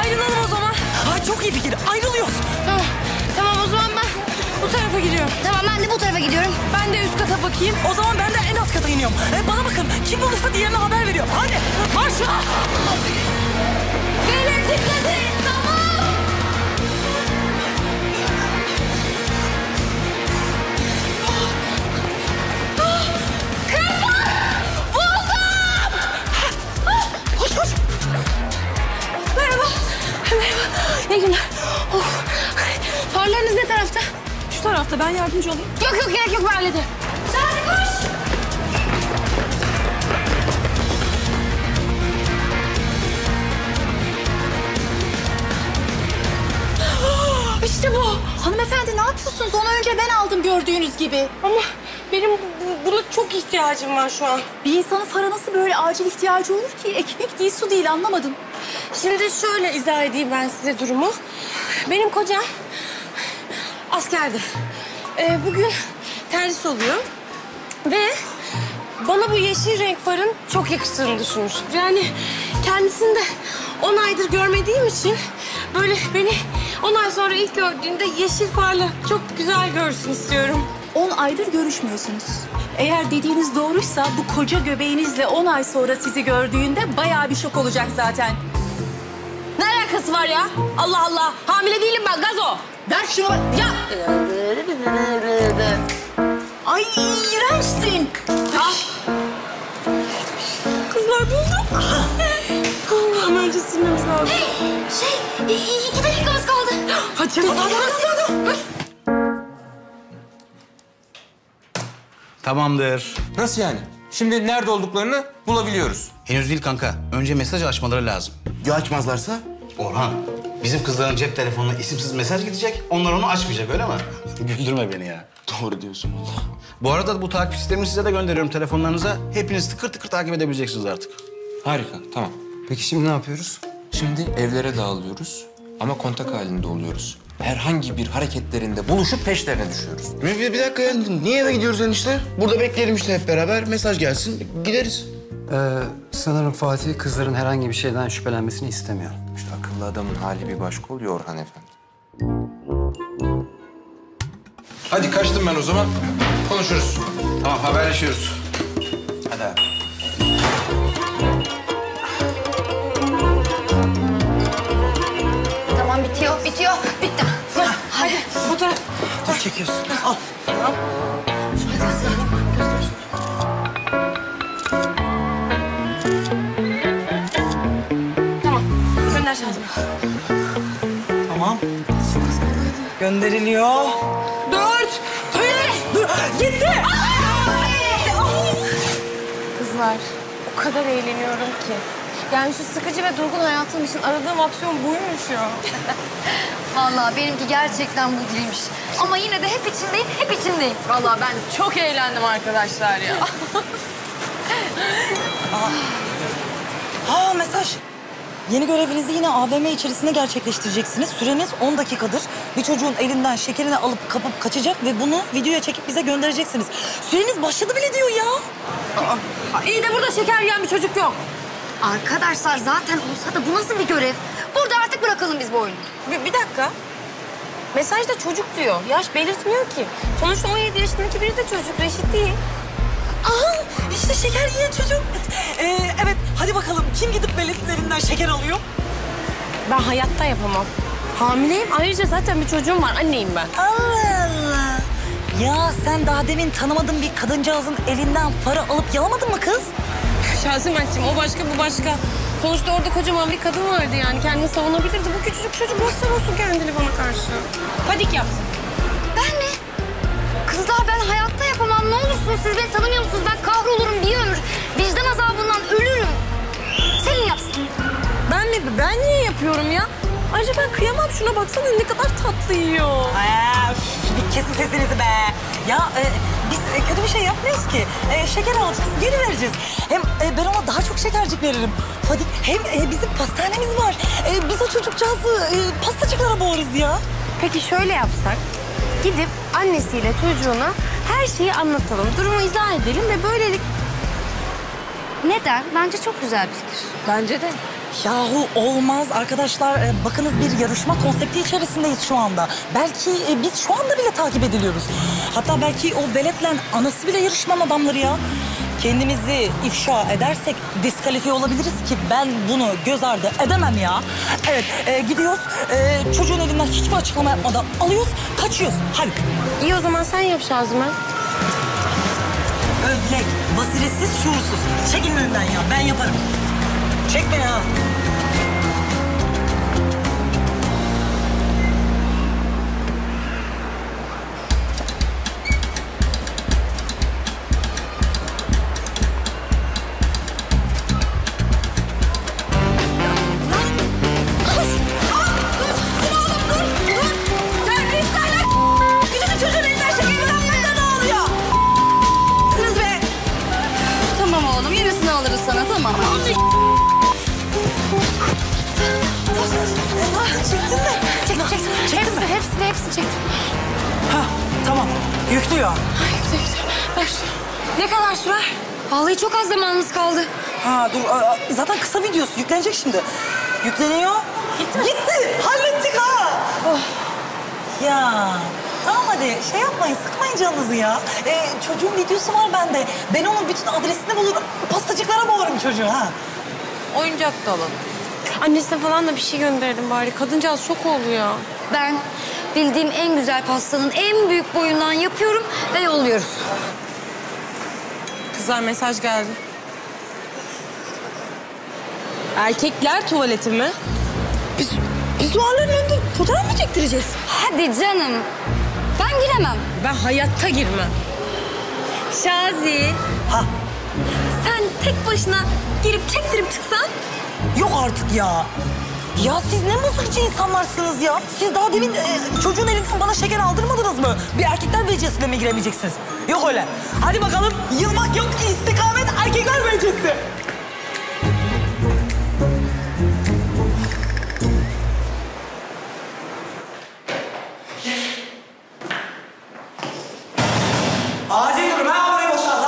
Ayrılalım o zaman. Ay çok iyi fikir. Ayrılıyoruz. Tamam. Tamam o zaman ben bu tarafa gidiyorum. Tamam ben de bu tarafa gidiyorum. Ben de üst kata bakayım. O zaman ben de en alt kata iniyorum. Bana bakın. Kim bulursa diğerine haber veriyor. Hadi marş. Gelin dikkat edin. Tamam. Kızım. Buldum. Hoş hoş. Merhaba. Merhaba. İyi günler. Of. Farlarınız ne tarafta? Şu tarafta. Ben yardımcı olayım. Yok yok gerek yok. Ben hallederim. Hadi koş. İşte bu. Hanımefendi ne yapıyorsunuz? Onu önce ben aldım gördüğünüz gibi. Ama benim buna çok ihtiyacım var şu an. Bir insanın fara nasıl böyle acil ihtiyacı olur ki? Ekmek değil, su değil anlamadım. Şimdi şöyle izah edeyim ben size durumu. Benim kocam askerde. Bugün terhis oluyor. Ve bana bu yeşil renk farın çok yakıştığını düşünmüş. Yani kendisini de 10 aydır görmediğim için böyle beni... 10 ay sonra ilk gördüğünde yeşil farla çok güzel görsün istiyorum. 10 aydır görüşmüyorsunuz. Eğer dediğiniz doğruysa bu koca göbeğinizle 10 ay sonra sizi gördüğünde bayağı bir şok olacak zaten. Ne alakası var ya? Allah Allah. Hamile değilim ben gazo. Ver şunu. Ya. Ay iğrençsin. Ah. Kızlar buldum. Allah'ım önce silmemiz lazım. Şey 2 dakikamız kaldı. Hadi canım. Dur. Tamamdır. Nasıl yani? Şimdi nerede olduklarını bulabiliyoruz. Henüz değil kanka. Önce mesaj açmaları lazım. Ya açmazlarsa? Orhan, bizim kızların cep telefonuna isimsiz mesaj gidecek. Onlar onu açmayacak öyle mi? Güldürme beni ya. Doğru diyorsun vallahi. Bu arada bu takip sistemini size de gönderiyorum telefonlarınıza. Hepiniz tıkır tıkır takip edebileceksiniz artık. Harika, tamam. Peki şimdi ne yapıyoruz? Şimdi evlere dağılıyoruz. Ama kontak halinde oluyoruz. Herhangi bir hareketlerinde buluşup peşlerine düşüyoruz. Bir dakika ya. Niye eve gidiyoruz enişte? Burada bekleyelim işte hep beraber. Mesaj gelsin. Gideriz. Sanırım Fatih kızların herhangi bir şeyden şüphelenmesini istemiyor. İşte akıllı adamın hali bir başka oluyor Orhan Efendi. Hadi kaçtım ben o zaman. Konuşuruz. Tamam haberleşiyoruz. Hadi abi. Bitiyor, bitti. Ha, hadi, bu taraf. Dur çekiyorsun. Al. Tamam. Hadi Zeynep, göster. Tamam, gönder şarjımı. Tamam. Gönderiliyor. 4, 3, gitti. Kızlar, o kadar eğleniyorum ki. Yani şu sıkıcı ve durgun hayatım için aradığım aksiyon buymuş ya. Vallahi benimki gerçekten bu değilmiş. Ama yine de hep içindeyim, hep içindeyim. Vallahi ben çok eğlendim arkadaşlar ya. Aa, mesaj. Yeni görevinizi yine AVM içerisinde gerçekleştireceksiniz. Süreniz 10 dakikadır. Bir çocuğun elinden şekerini alıp kapıp kaçacak ve bunu videoya çekip bize göndereceksiniz. Süreniz başladı bile diyor ya. Aa, iyi de burada şeker yiyen bir çocuk yok. Arkadaşlar zaten olsa da bu nasıl bir görev? Burada artık bırakalım biz bu oyunu. Bir dakika. Mesajda çocuk diyor. Yaş belirtmiyor ki. Sonuçta 17 yaşındaki biri de çocuk. Reşit değil. Aha işte şeker yiyen çocuk. Evet hadi bakalım kim gidip belirtilerinden şeker alıyor? Ben hayatta yapamam. Hamileyim. Ayrıca zaten bir çocuğum var. Anneyim ben. Allah Allah. Ya sen daha demin tanımadığın bir kadıncağızın elinden fara alıp yalamadın mı kız? Şahsimetciğim o başka bu başka. Sonuçta orada kocaman bir kadın vardı yani. Kendini savunabilirdi. Bu küçücük çocuk nasıl olsun kendini bana karşı. Panik yapsın. Ben mi? Kızlar ben hayatta yapamam. Ne olursunuz siz beni tanımıyor musunuz? Ben kahrolurum bir ömür. Vicdan azabından ölürüm. Senin yapsın. Ben mi? Ben niye yapıyorum ya? Ayrıca ben kıyamam şuna baksana ne kadar tatlı yiyor. Ay, bir kesin sesinizi be. Ya biz kötü bir şey yapmıyoruz ki. Şeker alacağız, geri vereceğiz. Hem ben ona daha çok şekercik veririm. Fatih hem bizim pastanemiz var. Biz o çocukcağızı pastacıklara boğarız ya. Peki şöyle yapsak. Gidip annesiyle çocuğuna her şeyi anlatalım. Durumu izah edelim ve böylelikle... Neden? Bence çok güzel bir fikir. Bence de. Yahu olmaz arkadaşlar. Bakınız bir yarışma konsepti içerisindeyiz şu anda. Belki biz şu anda bile takip ediliyoruz. Hatta belki o veletle anası bile yarışmanın adamları ya. Kendimizi ifşa edersek diskalifiye olabiliriz ki ben bunu göz ardı edemem ya. Evet gidiyoruz. Çocuğun elinden hiçbir açıklama yapmadan alıyoruz, kaçıyoruz. Hadi. İyi o zaman sen yap Şazmen. Ödlek, basiretsiz, şuursuz. Çekin önümden ya, ben yaparım. Çek beni ha. Çektim. Ha tamam. Yüklü ya. Ay, yüklü. Ver şunu. Ne kadar sürer? Vallahi çok az zamanımız kaldı. Ha dur. Zaten kısa videosu. Yüklenecek şimdi. Yükleniyor. Gitti mi? Gitti. Hallettik ha. Oh. Ya. Tamam hadi. Şey yapmayın. Sıkmayın canınızı ya. Çocuğun videosu var bende. Ben onun bütün adresini bulur. Pastacıklara boğarım çocuğu ha. Oyuncak da alalım. Annesine falan da bir şey gönderdim bari. Kadıncağız şok oldu ya. Ben bildiğim en güzel pastanın en büyük boyundan yapıyorum ve yolluyoruz. Kızlar mesaj geldi. Erkekler tuvaleti mi? Biz duvarların önünde fotoğraf mı çektireceğiz? Hadi canım. Ben giremem. Ben hayatta girmem. Şazi. Ha? Sen tek başına girip çektirip çıksan? Yok artık ya. Ya siz ne mızıkçı insanlarsınız ya. Siz daha demin çocuğun elinden bana şeker aldırmadınız mı? Bir erkekler becerisiyle mi giremeyeceksiniz? Yok öyle. Hadi bakalım yılmak yok, istikamet erkekler becerisi. Acil durum ha, orayı boşalt.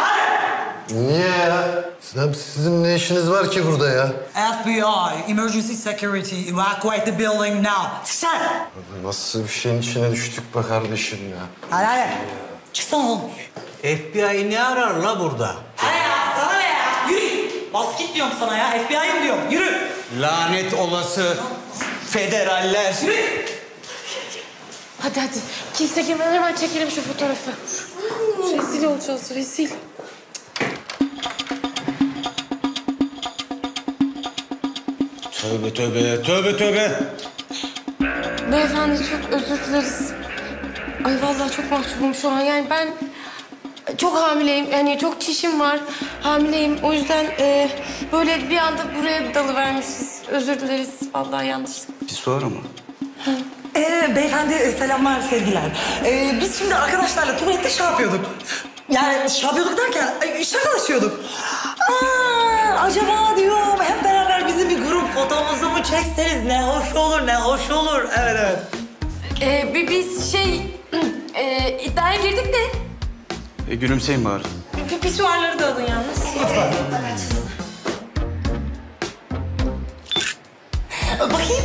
Hadi. Niye ya? Sinem, sizin ne işiniz var ki burada ya? FBI, emergency security, evacuate the building now. Çıksana! Nasıl bir şeyin içine düştük be kardeşim ya. Hadi hadi. Çıksana oğlum. FBI ne arar la burada? Hadi ya, sana ne ya? Yürü! Bas git diyorum sana ya, FBI'yim diyorum. Yürü! Lanet olası federaller. Yürü! Hadi hadi. Kimse girmeden hemen çekelim şu fotoğrafı. Rezil olacağız, rezil. Tövbe tövbe, tövbe tövbe. Beyefendi çok özür dileriz. Ay vallahi çok mahcubum şu an. Yani ben çok hamileyim. Yani çok çişim var. Hamileyim. O yüzden böyle bir anda buraya dalıvermişiz. Özür dileriz. Vallahi yanlışlık. Bir soru mu? Beyefendi selamlar, sevgiler. Biz şimdi arkadaşlarla tuvalette şey yapıyorduk. Yani şey yapıyorduk derken şakalaşıyorduk. Aa, acaba diyorum hep beraber bizim bir grup fotomuzu mu çekseniz ne hoş olur, ne hoş olur. Evet, evet. Biz iddiaya girdik de. Gülümseyin bari. Pisuarları da alın yalnız. Lütfen. Bakayım.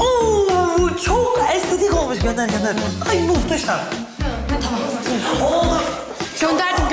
Oo, çok estetik olmuş. Gönder, gönder. Ay muhteşem. Tamam. Oldu. Gönderdim.